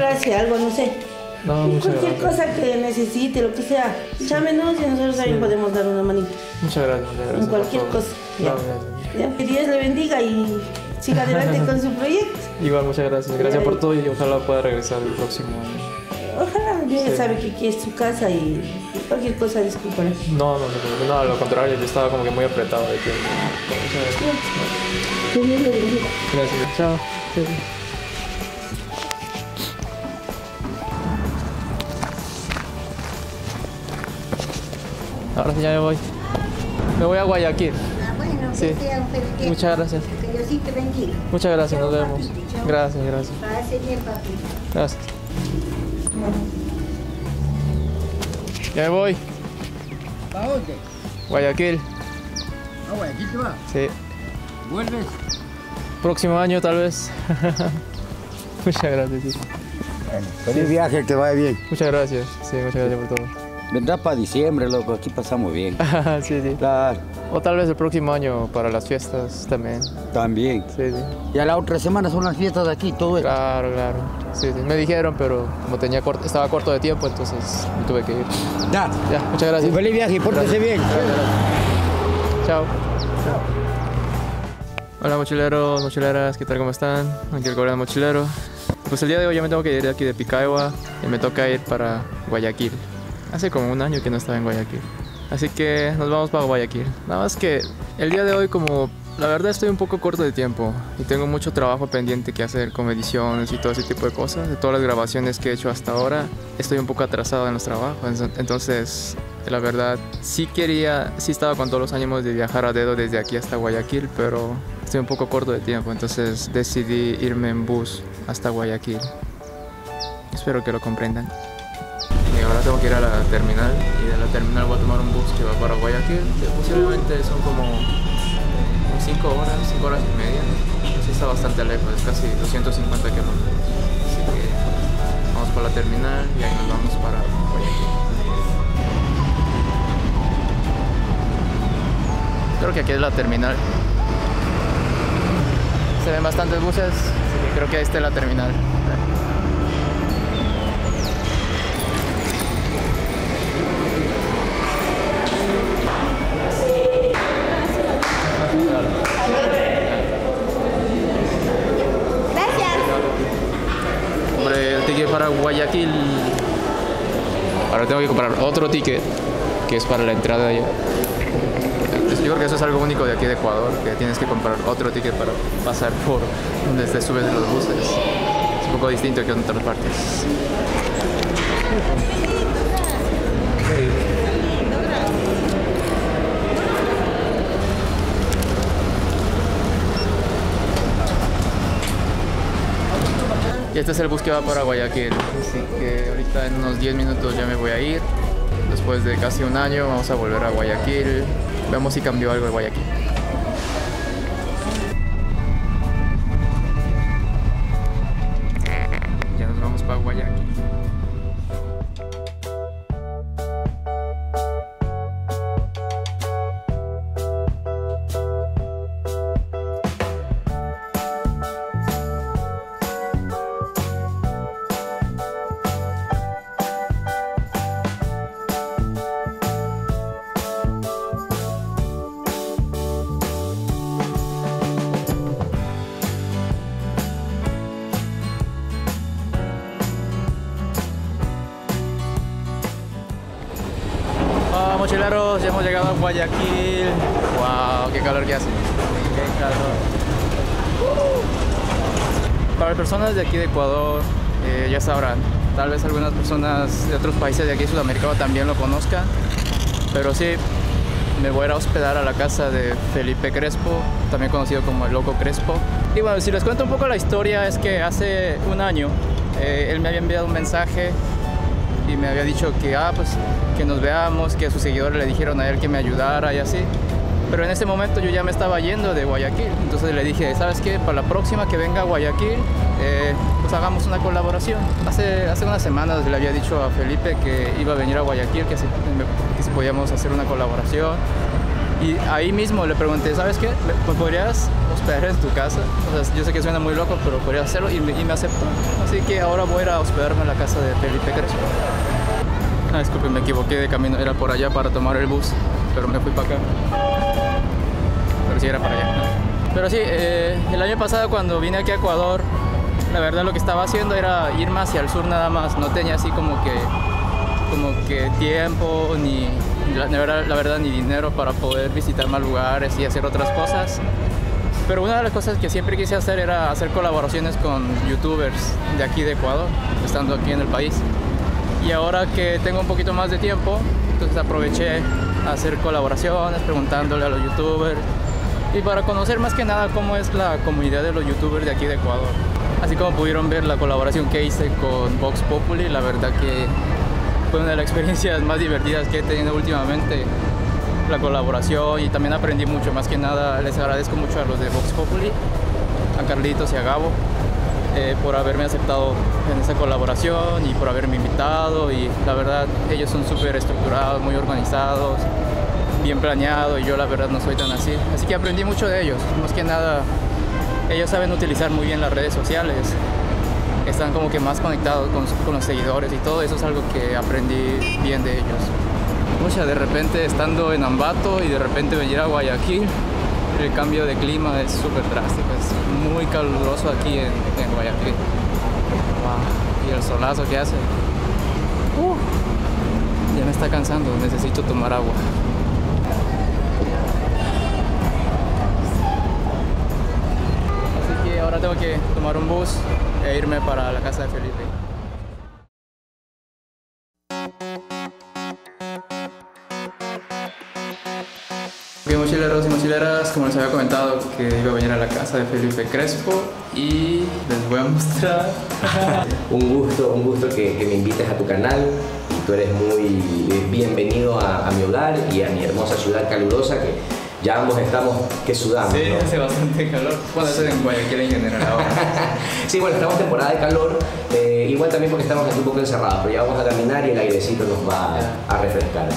comprarse algo, no sé. No, cualquier cosa que necesite, lo que sea, llámenos y nosotros también podemos dar una manita. Muchas gracias, muchas gracias. En cualquier cosa. Ya. Que Dios le bendiga y siga adelante con su proyecto. Igual, muchas gracias. Gracias por todo y ojalá pueda regresar el próximo año. Ojalá. Dios sabe que aquí es su casa y cualquier cosa, disculpa. No, a lo contrario, yo estaba como que muy apretado de tiempo. Muchas gracias. Que Dios le bendiga. Gracias. Chao. Ahora sí ya me voy. Me voy a Guayaquil. Ah, bueno, sí. Muchas gracias. Que yo sí te bendiga. Muchas gracias, nos vemos. Papito, gracias, gracias. Pase bien, papi. Gracias. Ya me voy. ¿Para dónde? Guayaquil. ¿A Guayaquil te vas? Sí. ¿Vuelves? Próximo año, tal vez. Muchas gracias, sí. Bueno, feliz viaje, que vaya bien. Muchas gracias. Sí, muchas gracias por todo. Vendrá para diciembre, loco, aquí pasamos bien. Sí, sí. Claro. O tal vez el próximo año para las fiestas también. También. Sí, sí. Ya la otra semana son las fiestas de aquí, todo esto. Claro, claro. Sí, sí. Me dijeron, pero como tenía estaba corto de tiempo, entonces me tuve que ir. Ya. Ya, muchas gracias. Un feliz viaje, pórtese bien. Gracias. Chao. Chao. Hola mochileros, mochileras, ¿qué tal? ¿Cómo están? Aquí el Coreano Mochilero. Pues el día de hoy ya me tengo que ir de aquí de Picaigua y me toca ir para Guayaquil. Hace como un año que no estaba en Guayaquil. Así que nos vamos para Guayaquil. Nada más que el día de hoy, como la verdad estoy un poco corto de tiempo y tengo mucho trabajo pendiente que hacer con ediciones y todo ese tipo de cosas, de todas las grabaciones que he hecho hasta ahora, estoy un poco atrasado en los trabajos. Entonces, la verdad, sí estaba con todos los ánimos de viajar a dedo desde aquí hasta Guayaquil, pero estoy un poco corto de tiempo. Entonces decidí irme en bus hasta Guayaquil. Espero que lo comprendan. Ahora tengo que ir a la terminal y de la terminal voy a tomar un bus que va para Guayaquil, que posiblemente son como 5 horas, 5 horas y media. Sí, está bastante lejos, es casi 250 kilómetros. Así que vamos para la terminal y ahí nos vamos para Guayaquil. Creo que aquí es la terminal. Se ven bastantes buses, así que creo que ahí está la terminal. Para Guayaquil. Ahora tengo que comprar otro ticket que es para la entrada allá. Yo creo que eso es algo único de aquí de Ecuador, que tienes que comprar otro ticket para pasar por donde te subes de los buses. Es un poco distinto que en otras partes. Y este es el bus que va para Guayaquil, así que ahorita en unos 10 minutos ya me voy a ir. Después de casi un año vamos a volver a Guayaquil. Veamos si cambió algo de Guayaquil. Ya nos vamos para Guayaquil. Mochileros, ya hemos llegado a Guayaquil. ¡Wow! ¡Qué calor que hace! ¡Qué calor! Para personas de aquí de Ecuador, ya sabrán. Tal vez algunas personas de otros países de aquí de Sudamérica también lo conozcan. Pero sí, me voy a hospedar a la casa de Felipe Crespo, también conocido como el Loco Crespo. Y bueno, si les cuento un poco la historia, es que hace un año él me había enviado un mensaje y me había dicho que, pues, que nos veamos, que sus seguidores le dijeron a él que me ayudara y así. Pero en ese momento yo ya me estaba yendo de Guayaquil, entonces le dije, ¿sabes qué? Para la próxima que venga a Guayaquil, pues hagamos una colaboración. Hace unas semanas le había dicho a Felipe que iba a venir a Guayaquil, que si podíamos hacer una colaboración. Y ahí mismo le pregunté, ¿sabes qué? ¿Podrías hospedar en tu casa? O sea, yo sé que suena muy loco, pero podría hacerlo y me aceptó. Así que ahora voy a ir a hospedarme en la casa de Felipe Crespo. Ah, disculpen, me equivoqué de camino. Era por allá para tomar el bus, pero me fui para acá. Pero sí era para allá. Pero sí, el año pasado cuando vine aquí a Ecuador, la verdad lo que estaba haciendo era irme hacia el sur nada más. No tenía así como que tiempo ni... La verdad ni dinero para poder visitar más lugares y hacer otras cosas. Pero una de las cosas que siempre quise hacer era hacer colaboraciones con youtubers de aquí de Ecuador, estando aquí en el país. Y ahora que tengo un poquito más de tiempo, entonces aproveché a hacer colaboraciones, preguntándole a los youtubers y para conocer más que nada cómo es la comunidad de los youtubers de aquí de Ecuador. Así como pudieron ver la colaboración que hice con Vox Populi, la verdad que fue una de las experiencias más divertidas que he tenido últimamente, la colaboración, y también aprendí mucho. Más que nada les agradezco mucho a los de Vox Populi, a Carlitos y a Gabo, por haberme aceptado en esa colaboración y por haberme invitado. Y la verdad ellos son súper estructurados, muy organizados, bien planeados, y yo la verdad no soy tan así, así que aprendí mucho de ellos. Más que nada ellos saben utilizar muy bien las redes sociales, están como que más conectados con los seguidores, y todo eso es algo que aprendí bien de ellos. O sea, de repente estando en Ambato y de repente venir a Guayaquil, el cambio de clima es súper drástico, es muy caluroso aquí en Guayaquil. Wow. Y el solazo que hace. Ya me está cansando, necesito tomar agua. Así que ahora tengo que tomar un bus e irme para la casa de Felipe. Ok, mochileros y mochileras, como les había comentado que iba a venir a la casa de Felipe Crespo y les voy a mostrar. un gusto que me invites a tu canal. Tú eres muy bienvenido a mi hogar y a mi hermosa ciudad calurosa que ya ambos estamos que sudamos. Sí, ¿no? Hace bastante calor. Bueno, eso en Guayaquil en general ahora. Sí, bueno, estamos en temporada de calor, igual también porque estamos aquí un poco encerrados, pero ya vamos a caminar y el airecito nos va a refrescar.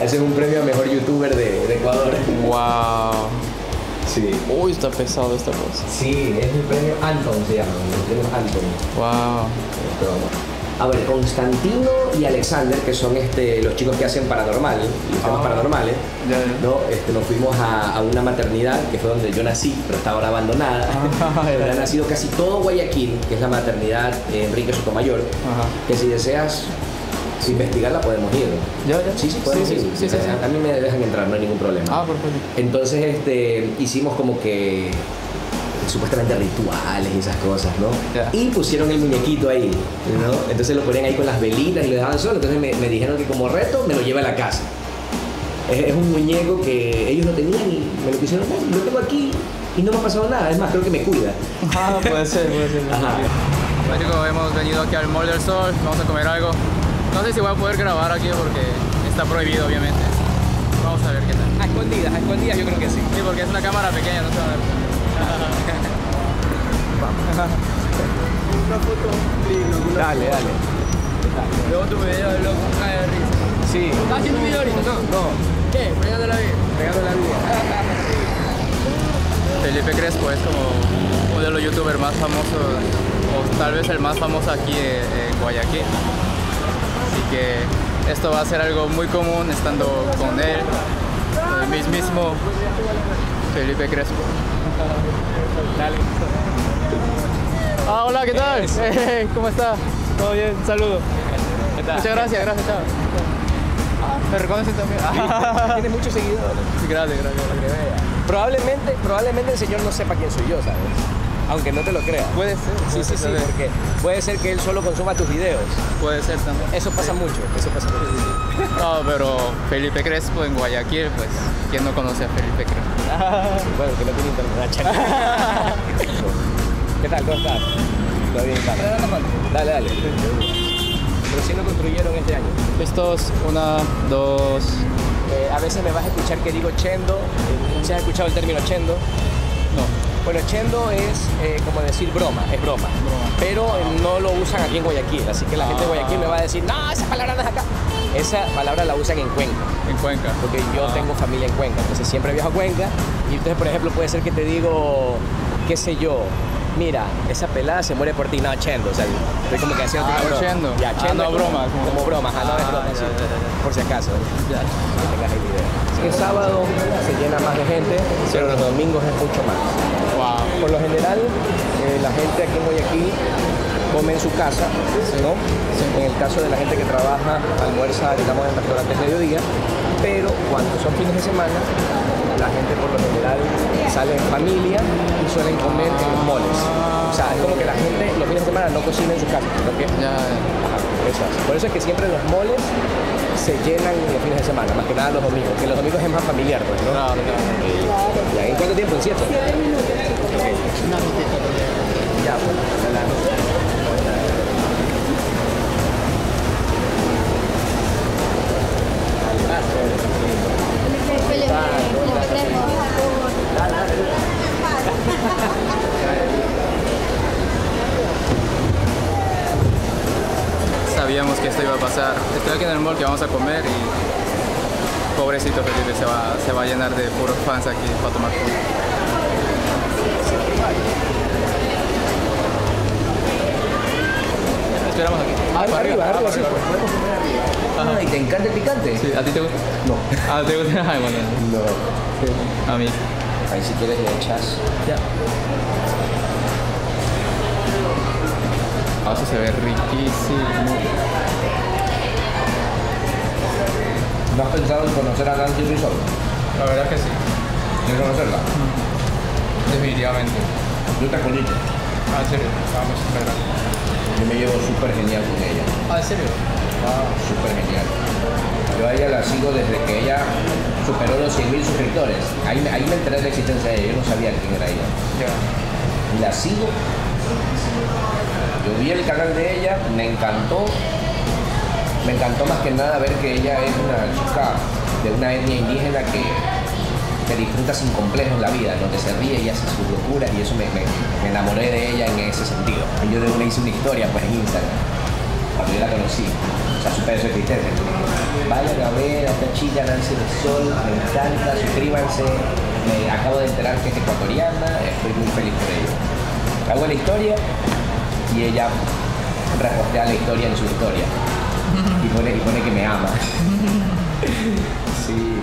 Ese es un premio a mejor youtuber de Ecuador. ¡Wow! Sí. Uy, está pesado esta cosa. Sí, es el premio Anton, se llama, el premio Anton. ¡Wow! Entonces, a ver, Constantino y Alexander, que son los chicos que hacen paranormales, ¿no? Nos fuimos a una maternidad, que fue donde yo nací, pero está ahora abandonada. Ha nacido casi todo Guayaquil, que es la maternidad Enrique Sotomayor, que si deseas investigarla podemos ir. ¿Ya? Sí, podemos ir. A mí me dejan entrar, no hay ningún problema. Ah, perfecto. Entonces hicimos como que supuestamente rituales y esas cosas, ¿no? Y pusieron el muñequito ahí, ¿no? Entonces lo ponían ahí con las velitas y lo dejaban solo. Entonces me dijeron que como reto me lo lleve a la casa. Es un muñeco que ellos no tenían y me lo pusieron, lo tengo aquí y no me ha pasado nada. Es más, creo que me cuida. Ah, puede ser. Ajá. Bueno, chicos, hemos venido aquí al Mall del Sol, vamos a comer algo. No sé si voy a poder grabar aquí porque está prohibido, obviamente. Vamos a ver qué tal. A escondidas yo creo que sí. Sí, porque es una cámara pequeña, no se va a ver. Una foto, sí, dale. Luego tu video de loco, cae de risa. Sí. ¿Estás haciendo un video ahorita, no? ¿Qué? Pegando la vida. Felipe Crespo es como uno de los youtubers más famosos, o tal vez el más famoso aquí en Guayaquil. Así que esto va a ser algo muy común estando con él, el mismísimo Felipe Crespo. Dale. Ah, hola, ¿qué tal? ¿Cómo está? ¿Todo bien? Un saludo. ¿Qué tal? Muchas gracias, chao. Me reconoces también. Tienes muchos seguidores. Sí, gracias. Probablemente el señor no sepa quién soy yo, ¿sabes? Aunque no te lo creas. Puede ser. Sí, porque puede ser que él solo consuma tus videos. Puede ser también. Eso pasa mucho. No, pero Felipe Crespo en Guayaquil, pues, ¿quién no conoce a Felipe Crespo? Bueno, que no tiene internet. ¿Qué tal? ¿Cómo estás? ¿Todo bien? Dale. Recién lo construyeron este año. Estos, una, dos... a veces me vas a escuchar que digo chendo. ¿Sí has escuchado el término chendo? No. Bueno, chendo es como decir broma, es broma. Pero no lo usan aquí en Guayaquil, así que la gente de Guayaquil me va a decir, no, esas palabras no es acá. Esa palabra la usan en Cuenca. En Cuenca. Porque yo tengo familia en Cuenca, entonces siempre viajo a Cuenca. Y entonces, por ejemplo, puede ser que te digo, qué sé yo, mira, esa pelada se muere por ti, no, chendo, o sea, estoy como que haciendo broma. Chendo. Ya, chendo, no, broma. Como broma, no es broma, sí, por si acaso. Ya, que tengas el video. El sábado se llena más de gente, pero los domingos es mucho más. Wow. Por lo general, la gente aquí en Guayaquil come en su casa, ¿no? En el caso de la gente que trabaja, almuerza, digamos, en restaurantes mediodía, pero cuando son fines de semana, la gente por lo general sale en familia y suelen comer en los moles. O sea, es como que la gente los fines de semana no cocina en su casa, ¿no? Por eso es que siempre los moles se llenan los fines de semana, más que nada los domingos, que los domingos es más familiar, pues, ¿no? Claro, claro. ¿En cuánto tiempo? ¿En 7? 7 minutos. Okay. Ya, bueno, Felipe Crespo. Sabíamos que esto iba a pasar. Estoy aquí en el mall que vamos a comer y pobrecito Felipe se va a llenar de puros fans aquí para tomar fotos. Esperamos aquí. Arriba, sí, pues. ¿Y te encanta el picante? Sí. ¿A ti te gusta? No. ¿A ti te gusta? Ay, bueno. No. A mí. Ahí si quieres le echas. Ya. Ah, eso se ve riquísimo. ¿No has pensado en conocer a Nancy Rizal? La verdad es que sí. ¿Quieres conocerla? Definitivamente. Yo te conozco. Ah, en serio. Vamos a esperar. Yo me llevo súper genial con ella. Ah, ¿en serio? Wow, súper genial. Yo a ella la sigo desde que ella superó los 100.000 suscriptores. Ahí me enteré de la existencia de ella, yo no sabía quién era ella. Y la sigo. Yo vi el canal de ella, me encantó. Me encantó más que nada ver que ella es una chica de una etnia indígena que disfruta sin complejos la vida, donde se ríe y hace sus locuras, y eso me enamoré de ella en ese sentido. Yo le hice una historia pues en Instagram, cuando yo la conocí. O sea, super existencia. Vayan a ver a esta chica Nancy Rizal, me encanta, suscríbanse. Me acabo de enterar que es ecuatoriana, estoy muy feliz por ello. Hago la historia y ella repostea la historia en su historia. Y pone que me ama. Sí.